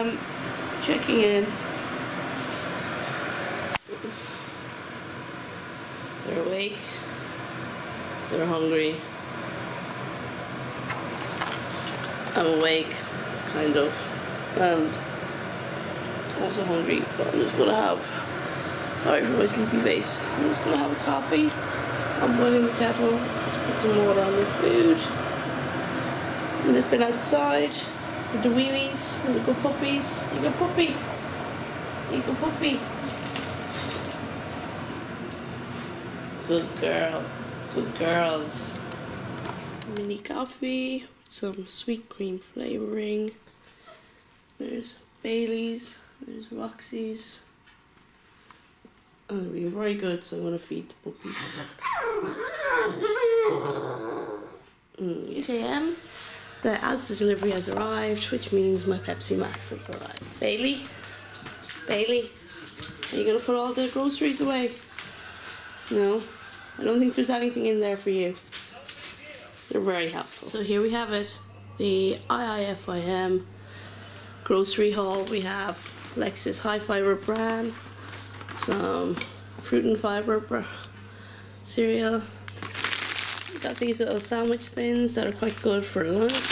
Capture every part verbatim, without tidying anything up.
um, checking in. They're awake. They're hungry. I'm awake, kind of, and also hungry, but I'm just gonna have, sorry for my sleepy face, I'm just gonna have a coffee. I'm boiling the kettle, put some water on the food, and they've been outside with the wee-wees and the good puppies. You go puppy, you go puppy. Good girl, good girls. Mini coffee. Some sweet cream flavouring. There's Bailey's, there's Roxy's. And we're very good, so I'm gonna feed the puppies. Mm, U K M. The Asda delivery has arrived, which means my Pepsi Max has arrived. Bailey, Bailey, are you gonna put all the groceries away? No, I don't think there's anything in there for you. They're very helpful. So here we have it, the I I F Y M grocery haul. We have Lex's high fiber bran, some fruit and fiber br cereal. We got these little sandwich thins that are quite good for lunch.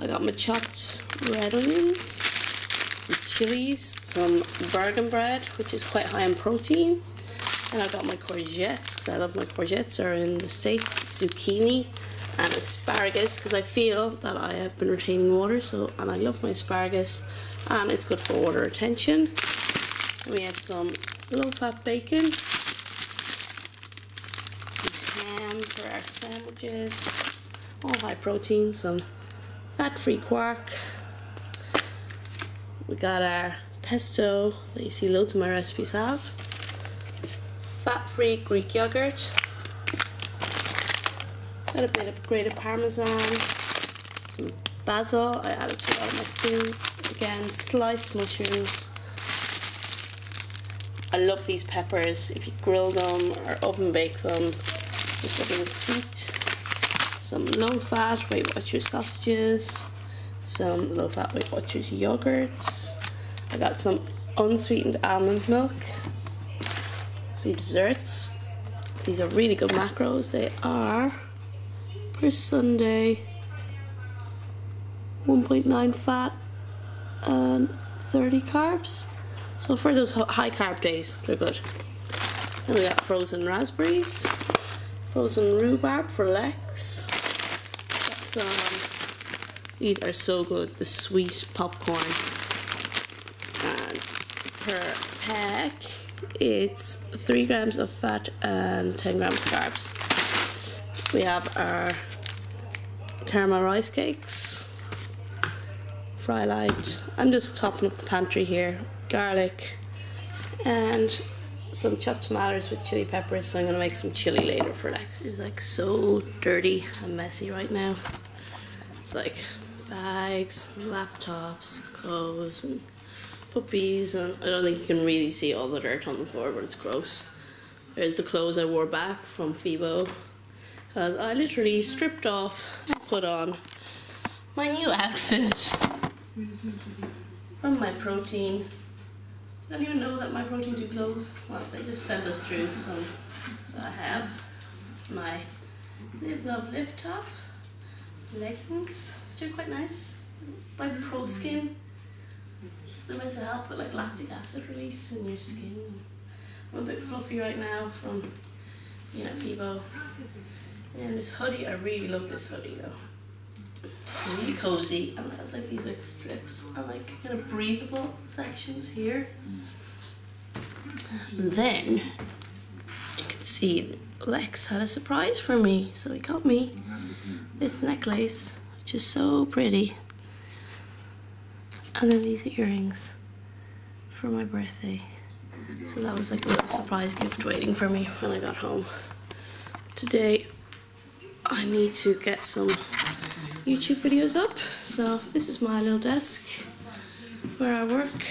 I got my chopped red onions, some chilies, some Bergen bread, which is quite high in protein. And I got my courgettes, because I love my courgettes, are in the States, zucchini and asparagus, because I feel that I have been retaining water, so, and I love my asparagus, and it's good for water retention. And we have some low-fat bacon, some ham for our sandwiches, all high protein, some fat-free quark. We got our pesto that you see loads of my recipes have. Fat-free Greek yogurt, got a bit of grated parmesan, some basil, I added to all my food, again sliced mushrooms. I love these peppers, if you grill them or oven bake them, just a little sweet. Some low-fat Weight Watchers sausages, some low-fat Weight Watchers yogurts, I got some unsweetened almond milk. Some desserts. These are really good macros. They are per Sunday one point nine fat and thirty carbs. So for those high carb days, they're good. Then we got frozen raspberries, frozen rhubarb for Lex. That's, um, these are so good. The sweet popcorn. And per pack, it's three grams of fat and ten grams of carbs. We have our caramel rice cakes, fry light. I'm just topping up the pantry here. Garlic and some chopped tomatoes with chili peppers. So I'm gonna make some chili later for Lex. It's like so dirty and messy right now. It's like bags, laptops, clothes, and puppies, and I don't think you can really see all the dirt on the floor, but it's gross. There's the clothes I wore back from FIBO, because I literally stripped off and put on my new outfit from My Protein. I don't even know that My Protein do clothes. Well, they just sent us through some. So I have my Live Love Lift top, leggings, which are quite nice, by Pro Skin. So they're meant to help with like lactic acid release in your skin. I'm a bit fluffy right now from, you know, FIBO. And this hoodie, I really love this hoodie though. Really cozy, and it has like these like strips and like kind of breathable sections here. And then you can see Lex had a surprise for me, so he got me this necklace, which is so pretty. And then these earrings for my birthday. So that was like a little surprise gift waiting for me when I got home. Today, I need to get some YouTube videos up. So this is my little desk where I work.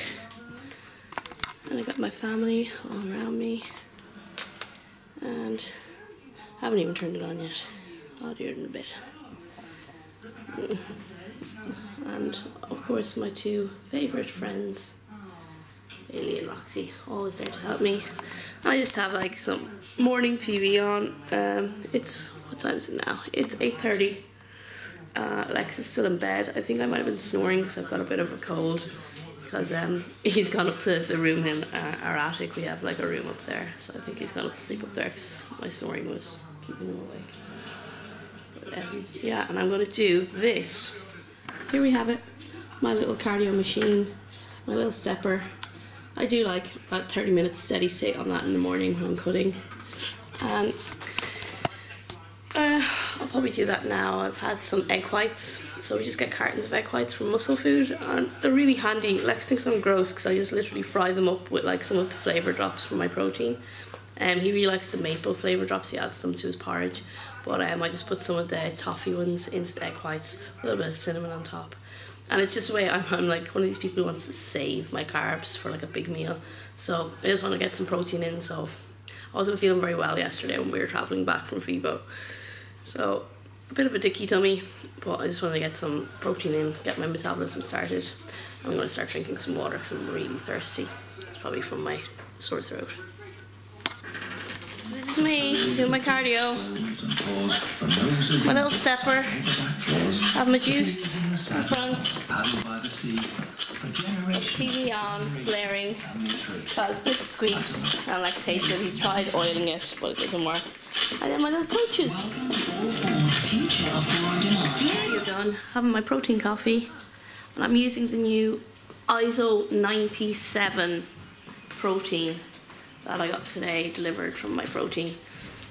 And I got my family all around me. And I haven't even turned it on yet. I'll do it in a bit. and of course my two favourite friends, Ailey and Roxy, always there to help me. I just have like some morning T V on. Um, it's, what time is it now? It's eight thirty. Uh, Lex is still in bed. I think I might have been snoring because I've got a bit of a cold, because um, he's gone up to the room in uh, our attic. We have like a room up there, so I think he's gone up to sleep up there because my snoring was keeping him awake. But, um, yeah, and I'm going to do this. Here we have it, my little cardio machine, my little stepper. I do like about thirty minutes steady state on that in the morning when I'm cutting. And Uh, I'll probably do that now. I've had some egg whites, so we just get cartons of egg whites from Muscle Food, and they're really handy. Lex thinks I'm gross because I just literally fry them up with like some of the flavour drops from My Protein. Um, he really likes the maple flavour drops, he adds them to his porridge, but um, I just put some of the toffee ones into the egg whites, a little bit of cinnamon on top. And it's just the way I'm, I'm like one of these people who wants to save my carbs for like a big meal, so I just want to get some protein in. So I wasn't feeling very well yesterday when we were travelling back from FIBO. So, a bit of a dicky tummy, but I just want to get some protein in, get my metabolism started. I'm going to start drinking some water because I'm really thirsty. It's probably from my sore throat. This is me, doing my cardio. My little stepper. Have my juice in front. T V on, blaring. Because this squeaks, and Lex hates it. He's tried oiling it, but it doesn't work. And then my little coaches. You're done. Having my protein coffee, and I'm using the new I S O ninety-seven protein that I got today, delivered from My Protein.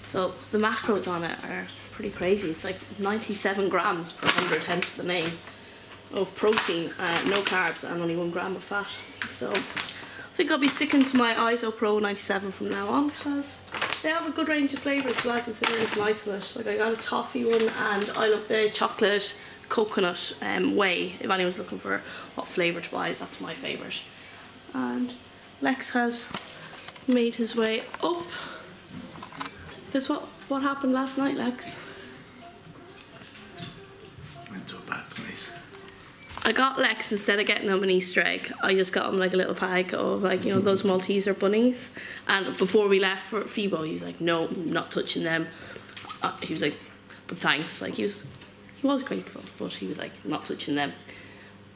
So the macros on it are pretty crazy. It's like ninety-seven grams per hundred, hence the name, of protein, uh, no carbs, and only one gram of fat. So I think I'll be sticking to my I S O Pro ninety-seven from now on, because they have a good range of flavours as well, considering it's an isolate. Like I got a toffee one, and I love the chocolate coconut um, whey. If anyone's looking for what flavour to buy, that's my favourite. And Lex has made his way up. Guess what, what happened last night, Lex? Went to a bad place. I got Lex, instead of getting him an Easter egg, I just got him like a little pack of like, you know, those Malteser bunnies. And before we left for FIBO, he was like, no, I'm not touching them. Uh, he was like, but thanks. Like he was, he was grateful, but he was like, not touching them.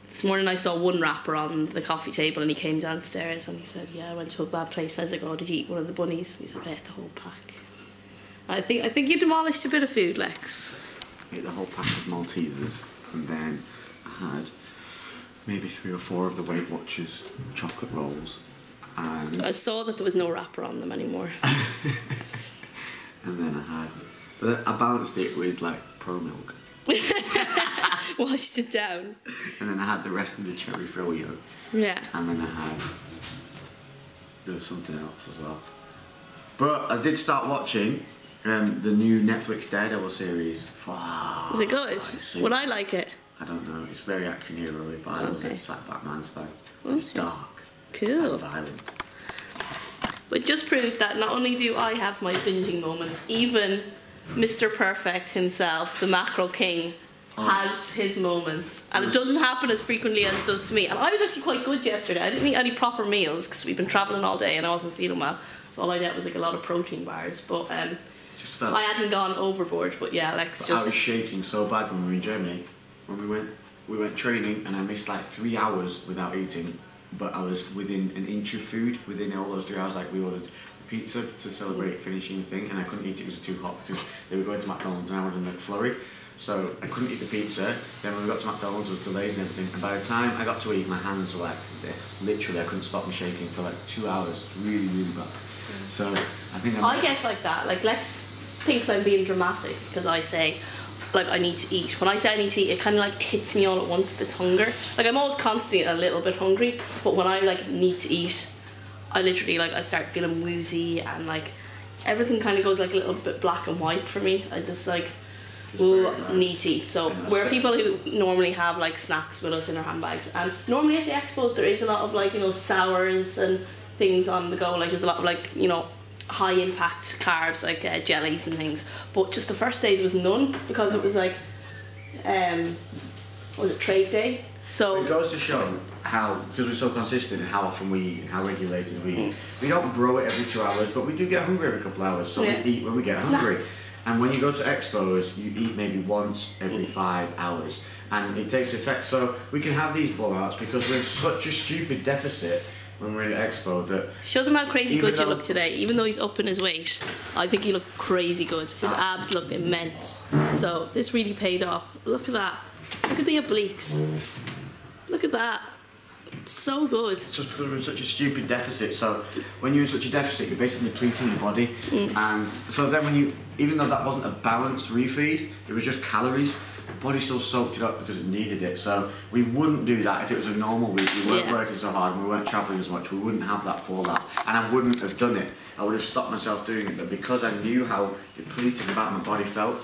This morning I saw one wrapper on the coffee table, and he came downstairs and he said, yeah, I went to a bad place. I was like, oh, did you eat one of the bunnies? And he's like, I ate the whole pack. And I think I think you demolished a bit of food, Lex. I ate the whole pack of Maltesers, and then I had maybe three or four of the Weight Watchers chocolate rolls. And I saw that there was no wrapper on them anymore. And then I had, but I balanced it with like Pro Milk. Washed it down. And then I had the rest of the cherry froyo. Yeah. And then I had, there was something else as well. But I did start watching um, the new Netflix Daredevil series. Wow. Is it good? I Would I like it? I don't know. It's very action hero-y, but I love it. It's like Batman style. Okay. It's dark. Cool. And violent. But just proves that not only do I have my binging moments, even Mister Perfect himself, the macro king, has his moments, and it doesn't happen as frequently as it does to me. And I was actually quite good yesterday. I didn't eat any proper meals because we've been travelling all day and I wasn't feeling well, so all I did was like a lot of protein bars, but um, just felt I hadn't gone overboard. But yeah, Lex, but just I was shaking so bad when we were in Germany, when we went we went training, and I missed like three hours without eating, but I was within an inch of food within all those three hours. Like we ordered pizza to celebrate finishing the thing, and I couldn't eat it, it was too hot because they were going to McDonald's and I wanted a McFlurry, so I couldn't eat the pizza. Then when we got to McDonald's there was delays and everything, and by the time I got to eat, my hands were like this. Literally I couldn't stop me shaking for like two hours. Really, really bad. So I think I'm I get like that. Like Lex thinks I'm being dramatic because I say like I need to eat. When I say I need to eat, it kind of like hits me all at once, this hunger. Like I'm always constantly a little bit hungry, but when I like need to eat, I literally like I start feeling woozy, and like everything kind of goes like a little bit black and white for me. I just like ooh, need to eat. So we're people who normally have like snacks with us in our handbags, and normally at the expos there is a lot of like, you know, sours and things on the go. Like there's a lot of like, you know, high impact carbs like uh, jellies and things, but just the first day there was none because it was like um was it trade day? So it goes to show how, because we're so consistent and how often we eat and how regulated we eat, we don't grow it every two hours, but we do get hungry every couple hours, so yeah. we eat when we get Snacks. hungry. And when you go to expos, you eat maybe once every five hours, and it takes effect. So we can have these blowouts because we're in such a stupid deficit when we're in expo that... Show them how crazy good you look today. Even though he's up in his weight, I think he looked crazy good. His abs looked immense. So this really paid off. Look at that. Look at the obliques. Look at that. It's so good. It's just because we're in such a stupid deficit. So when you're in such a deficit, you're basically depleting your body. Mm. And so then when you, even though that wasn't a balanced refeed, it was just calories, the body still soaked it up because it needed it. So we wouldn't do that if it was a normal week. We weren't yeah. working so hard and we weren't traveling as much. We wouldn't have that fallout. And I wouldn't have done it. I would have stopped myself doing it. But because I knew how depleted about my body felt,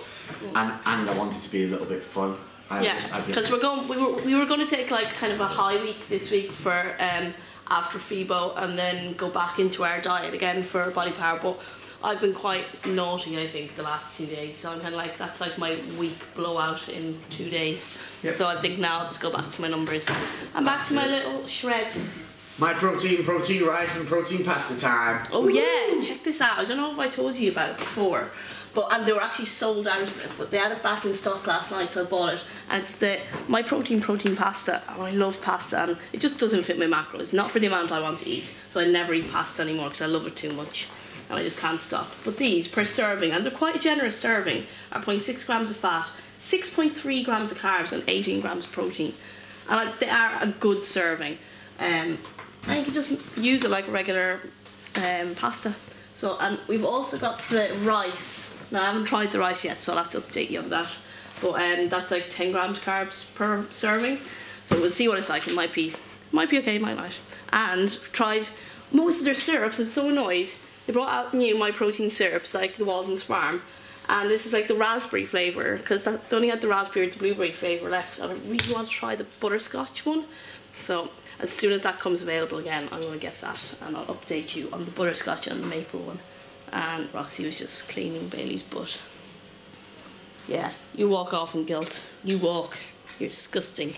and, and I wanted to be a little bit fun, I yeah, because we're going. We were we were going to take like kind of a high week this week for um, after FIBO, and then go back into our diet again for body power. But I've been quite naughty, I think, the last two days. So I'm kind of like, that's like my week blowout in two days. Yep. So I think now I'll just go back to my numbers and back to my little shred. My protein, protein rice, and protein pasta time. Oh yeah, check this out. I don't know if I told you about it before. But, and they were actually sold out of it, but they had it back in stock last night, so I bought it. And it's the My Protein Protein Pasta, and I love pasta, and it just doesn't fit my macros. It's not for the amount I want to eat, so I never eat pasta anymore because I love it too much, and I just can't stop. But these, per serving, and they're quite a generous serving, are zero point six grams of fat, six point three grams of carbs, and eighteen grams of protein. And they are a good serving. Um, and you can just use it like regular um, pasta. So, and we've also got the rice. Now, I haven't tried the rice yet, so I'll have to update you on that. But um, that's like ten grams carbs per serving. So we'll see what it's like. It might be, might be okay, might not. And tried most of their syrups. I'm so annoyed. They brought out new My Protein syrups, like the Walden's Farm. And this is like the raspberry flavour, because they only had the raspberry and the blueberry flavour left. And I really want to try the butterscotch one. So as soon as that comes available again, I'm going to get that, and I'll update you on the butterscotch and the maple one. And Roxy was just cleaning Bailey's butt. Yeah, you walk off in guilt. You walk. You're disgusting.